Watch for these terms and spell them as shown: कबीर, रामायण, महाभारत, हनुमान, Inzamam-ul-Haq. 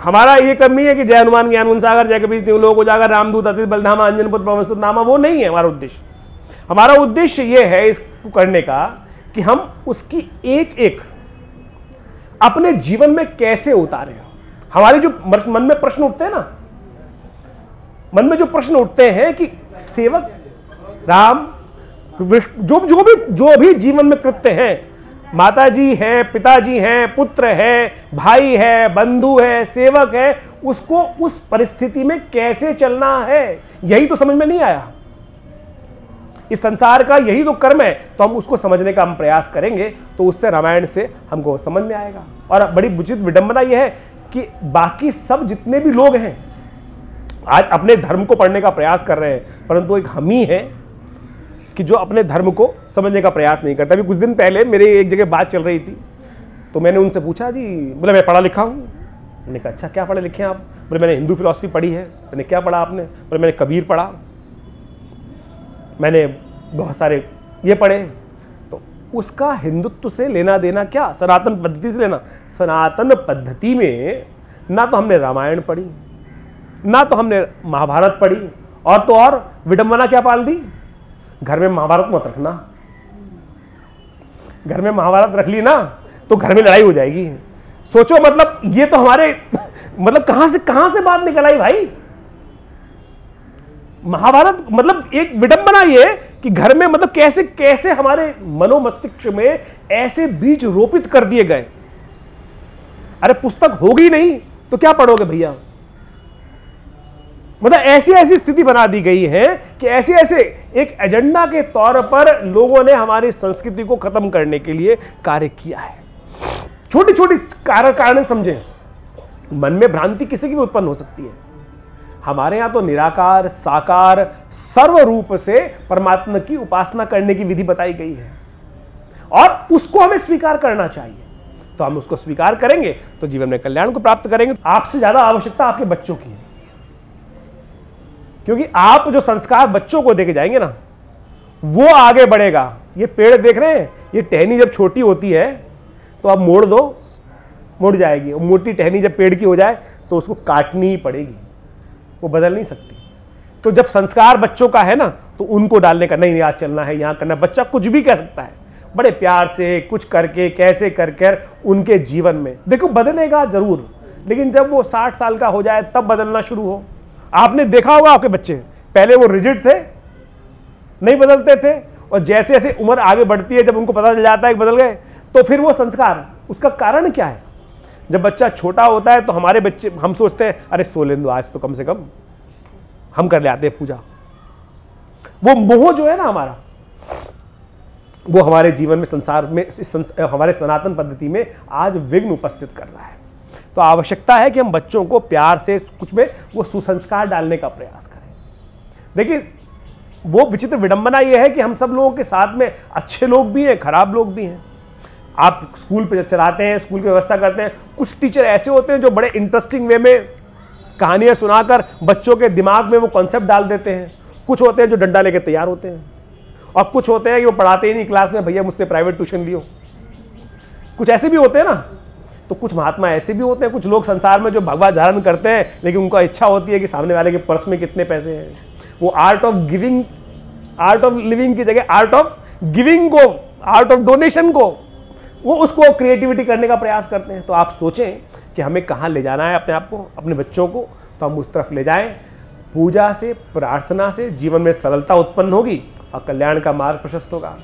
हमारा ये कम नहीं है कि जय हनुमान ज्ञान गुण सागर जय कपीश तिहुँ लोक उजागर रामदूत अतिथि बलधामा अंजन पुत्र पवनसुत नामा, वो नहीं है हमारा उद्देश्य। हमारा उद्देश्य ये है इसको करने का कि हम उसकी एक एक अपने जीवन में कैसे उतारे। हमारे जो मन में प्रश्न उठते हैं ना, मन में जो प्रश्न उठते हैं कि सेवक राम जो भी जीवन में कृत्य हैं, माताजी है, पिताजी हैं, पुत्र है, भाई है, बंधु है, सेवक है, उसको उस परिस्थिति में कैसे चलना है, यही तो समझ में नहीं आया। इस संसार का यही तो कर्म है, तो हम उसको समझने का हम प्रयास करेंगे तो उससे रामायण से हमको समझ में आएगा। और बड़ी उचित विडंबना यह है कि बाकी सब जितने भी लोग हैं आज अपने धर्म को पढ़ने का प्रयास कर रहे हैं, परंतु एक हम ही है कि जो अपने धर्म को समझने का प्रयास नहीं करता। अभी कुछ दिन पहले मेरे एक जगह बात चल रही थी तो मैंने उनसे पूछा, जी बोले मैं पढ़ा लिखा हूँ। मैंने कहा अच्छा क्या पढ़े लिखे हैं आप? बोले मैंने हिंदू फिलॉसफी पढ़ी है। मैंने क्या पढ़ा आपने? बोले मैंने कबीर पढ़ा, मैंने बहुत सारे ये पढ़े। तो उसका हिंदुत्व से लेना देना क्या, सनातन पद्धति से लेना। सनातन पद्धति में ना तो हमने रामायण पढ़ी, ना तो हमने महाभारत पढ़ी, और तो और विडंबना क्या पाल दी, घर में महाभारत मत रखना। घर में महाभारत रख ली ना तो घर में लड़ाई हो जाएगी। सोचो, मतलब ये तो हमारे मतलब कहां से बात निकल आई भाई। महाभारत मतलब एक विडंबना ये कि घर में मतलब कैसे कैसे हमारे मनोमस्तिष्क में ऐसे बीज रोपित कर दिए गए। अरे पुस्तक होगी नहीं तो क्या पढ़ोगे भैया। मतलब ऐसी ऐसी स्थिति बना दी गई है कि ऐसे ऐसे एक एजेंडा के तौर पर लोगों ने हमारी संस्कृति को खत्म करने के लिए कार्य किया है। छोटी छोटी कारण समझे, मन में भ्रांति किसी की भी उत्पन्न हो सकती है। हमारे यहाँ तो निराकार साकार सर्व रूप से परमात्मा की उपासना करने की विधि बताई गई है और उसको हमें स्वीकार करना चाहिए। तो हम उसको स्वीकार करेंगे तो जीवन में कल्याण को प्राप्त करेंगे। आपसे ज्यादा आवश्यकता आपके बच्चों की है, क्योंकि आप जो संस्कार बच्चों को देके जाएंगे ना वो आगे बढ़ेगा। ये पेड़ देख रहे हैं, ये टहनी जब छोटी होती है तो आप मोड़ दो, मुड़ जाएगी। और मोटी टहनी जब पेड़ की हो जाए तो उसको काटनी ही पड़ेगी, वो बदल नहीं सकती। तो जब संस्कार बच्चों का है ना तो उनको डालने का, नहीं आज चलना है, यहाँ करना। बच्चा कुछ भी कह सकता है, बड़े प्यार से कुछ करके कैसे करके उनके जीवन में देखो बदलेगा जरूर, लेकिन जब वो 60 साल का हो जाए तब बदलना शुरू हो। आपने देखा होगा आपके बच्चे पहले वो रिजिड थे, नहीं बदलते थे, और जैसे जैसे उम्र आगे बढ़ती है जब उनको पता चल जाता है बदल गए तो फिर वो संस्कार। उसका कारण क्या है? जब बच्चा छोटा होता है तो हमारे बच्चे, हम सोचते हैं अरे सो लें दो आज तो, कम से कम हम कर ले आते हैं पूजा। वो मोह जो है ना हमारा, वो हमारे जीवन में संसार में हमारे सनातन पद्धति में आज विघ्न उपस्थित कर रहा है। तो आवश्यकता है कि हम बच्चों को प्यार से कुछ में वो सुसंस्कार डालने का प्रयास करें। देखिए वो विचित्र विडंबना ये है कि हम सब लोगों के साथ में अच्छे लोग भी हैं, खराब लोग भी हैं। आप स्कूल पर चलाते हैं, स्कूल की व्यवस्था करते हैं, कुछ टीचर ऐसे होते हैं जो बड़े इंटरेस्टिंग वे में कहानियाँ सुनाकर बच्चों के दिमाग में वो कॉन्सेप्ट डाल देते हैं। कुछ होते हैं जो डंडा लेकर तैयार होते हैं, और कुछ होते हैं कि वो पढ़ाते ही नहीं क्लास में, भैया मुझसे प्राइवेट ट्यूशन लियो। कुछ ऐसे भी होते हैं ना, तो कुछ महात्मा ऐसे भी होते हैं। कुछ लोग संसार में जो भगवा धारण करते हैं, लेकिन उनका इच्छा होती है कि सामने वाले के पर्स में कितने पैसे हैं। वो आर्ट ऑफ लिविंग की जगह आर्ट ऑफ गिविंग को, आर्ट ऑफ डोनेशन को, वो उसको क्रिएटिविटी करने का प्रयास करते हैं। तो आप सोचें कि हमें कहाँ ले जाना है अपने आप को, अपने बच्चों को, तो हम उस तरफ ले जाएँ। पूजा से, प्रार्थना से जीवन में सरलता उत्पन्न होगी और कल्याण का मार्ग प्रशस्त होगा।